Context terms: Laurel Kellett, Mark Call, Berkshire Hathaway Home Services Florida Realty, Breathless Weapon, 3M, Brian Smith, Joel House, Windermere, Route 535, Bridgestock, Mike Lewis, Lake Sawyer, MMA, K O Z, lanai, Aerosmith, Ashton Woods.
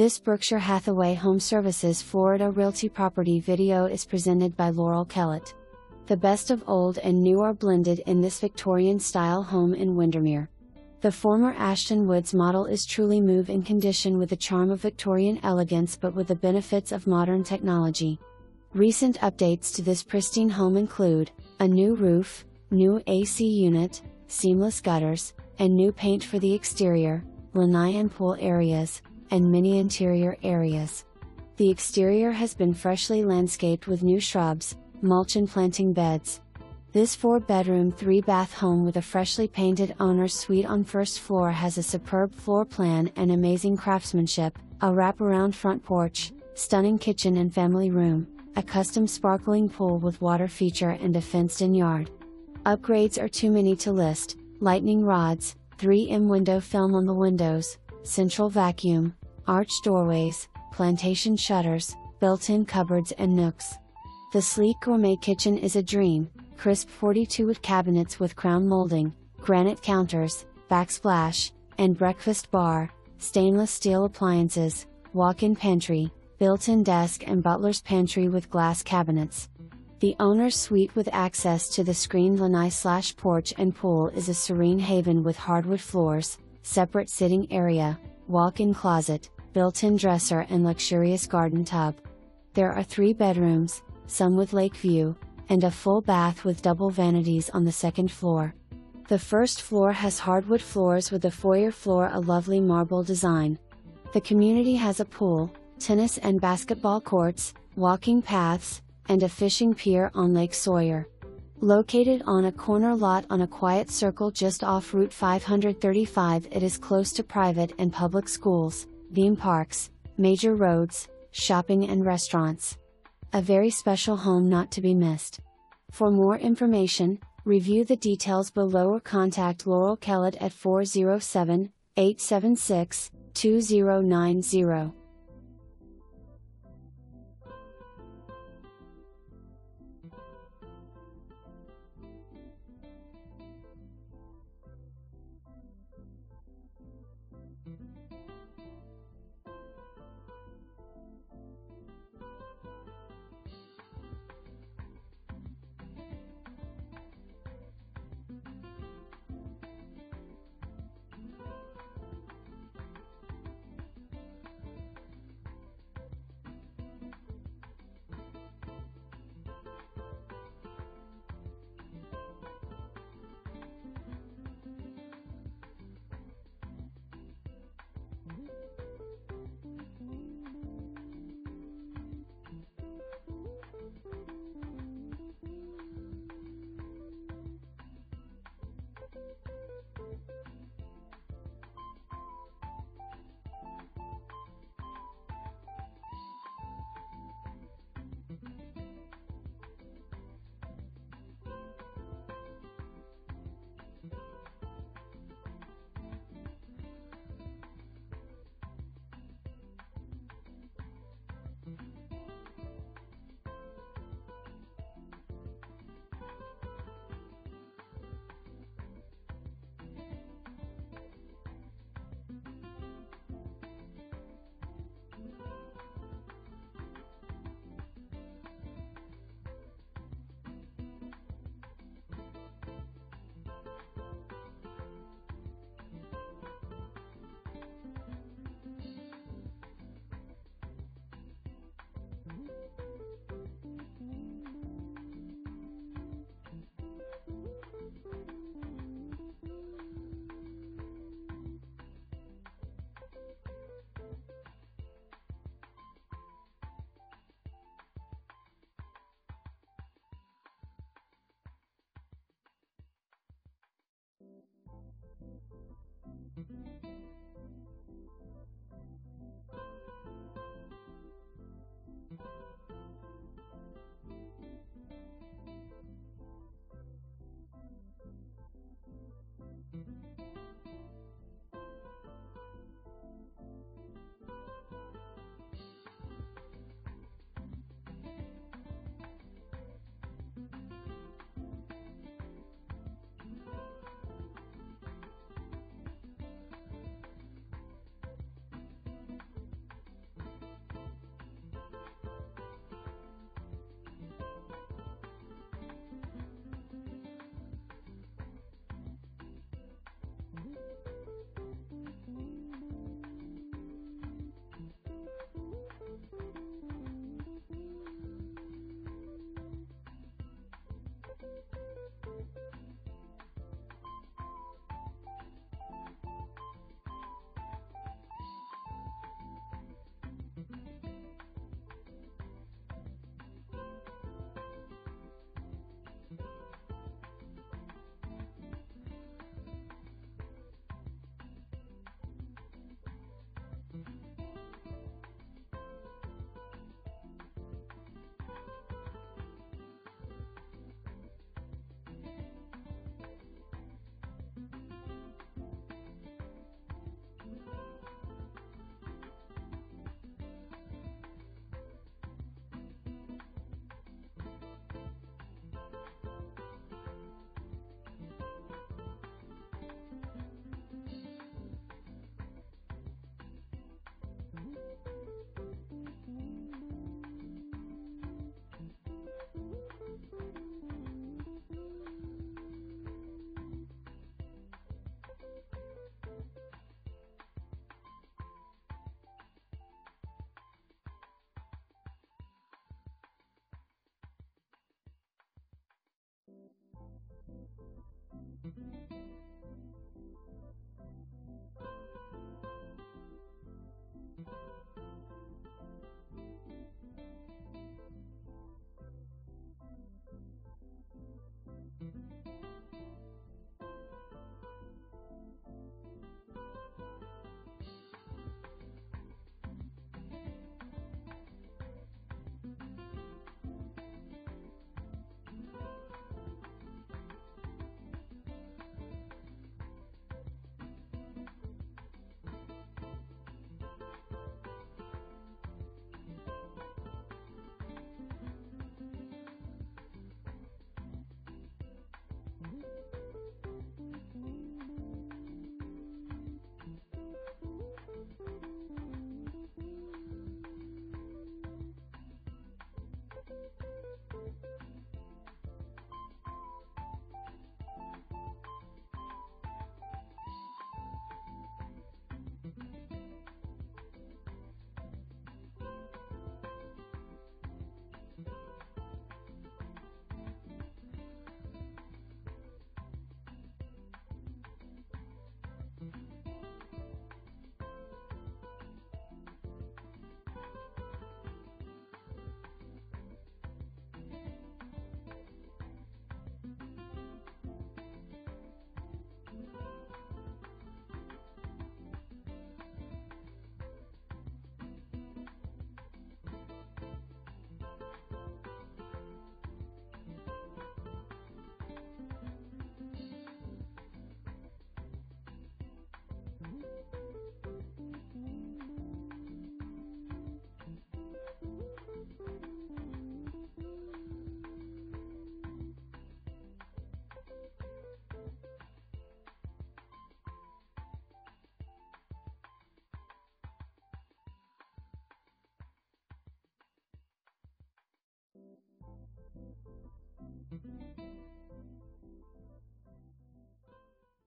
This Berkshire Hathaway Home Services Florida Realty property video is presented by Laurel Kellett. The best of old and new are blended in this Victorian-style home in Windermere. The former Ashton Woods model is truly move-in condition with the charm of Victorian elegance but with the benefits of modern technology. Recent updates to this pristine home include a new roof, new AC unit, seamless gutters, and new paint for the exterior, lanai and pool areas, and many interior areas. The exterior has been freshly landscaped with new shrubs, mulch and planting beds. This 4-bedroom, 3-bath home with a freshly painted owner's suite on first floor has a superb floor plan and amazing craftsmanship, a wraparound front porch, stunning kitchen and family room, a custom sparkling pool with water feature and a fenced-in yard. Upgrades are too many to list: lightning rods, 3M window film on the windows, central vacuum, arched doorways, plantation shutters, built-in cupboards and nooks. The sleek gourmet kitchen is a dream: crisp 42 wood cabinets with crown molding, granite counters, backsplash, and breakfast bar, stainless steel appliances, walk-in pantry, built-in desk and butler's pantry with glass cabinets. The owner's suite with access to the screened lanai/porch and pool is a serene haven with hardwood floors, separate sitting area, walk-in closet, built-in dresser and luxurious garden tub. There are 3 bedrooms, some with lake view, and a full bath with double vanities on the second floor. The first floor has hardwood floors with the foyer floor a lovely marble design. The community has a pool, tennis and basketball courts, walking paths, and a fishing pier on Lake Sawyer. Located on a corner lot on a quiet circle just off Route 535, it is close to private and public schools, theme parks, major roads, shopping and restaurants. A very special home not to be missed. For more information, review the details below or contact Laurel Kellett at 407-876-2090.